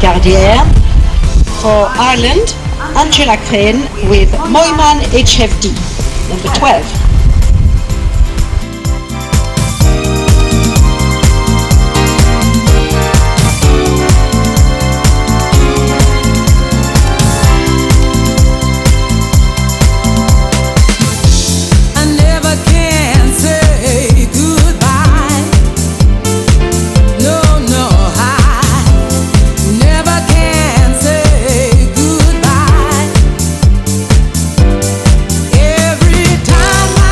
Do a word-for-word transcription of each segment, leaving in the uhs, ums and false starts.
Guardian for Ireland, Angela Crane with Mooiman H F D, number twelve. Time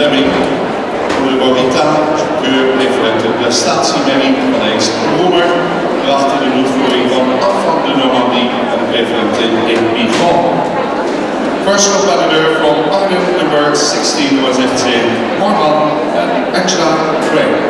pandemic, pluraliteit, keur, reflecte prestatiemerrie van de Homer brachten de uitvoering van afval de Normandie en reflecte in Bigon. First competitor from Ireland, number sixteen was F T Mooiman and Angela Crane.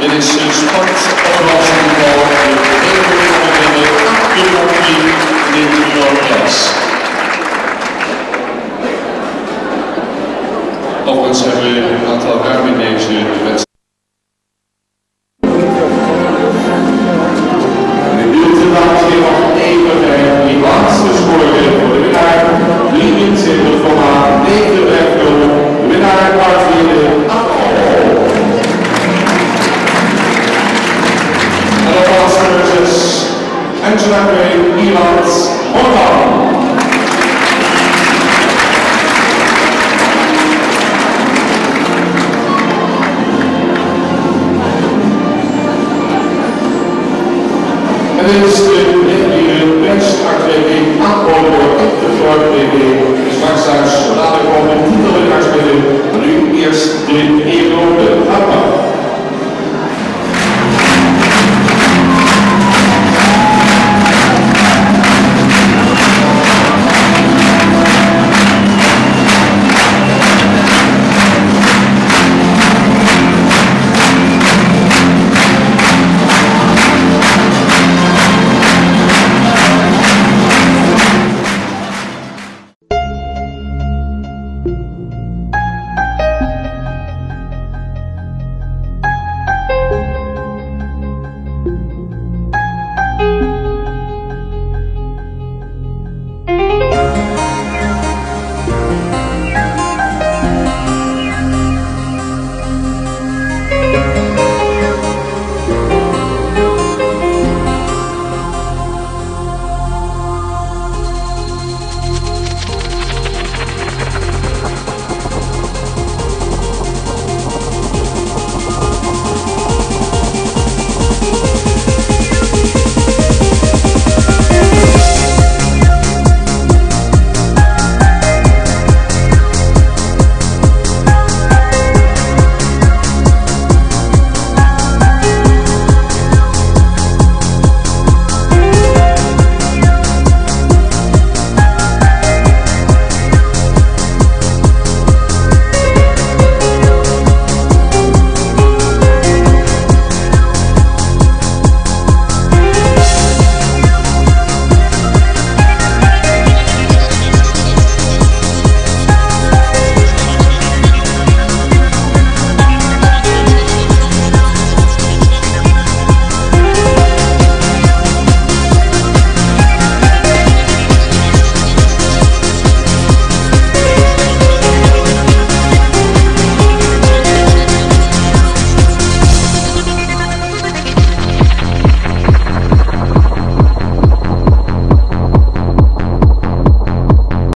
Dit is sport op hoogstniveau in de Nederlandse Filharmonie in New York. Overigens hebben we een aantal ruim in deze wedstrijd.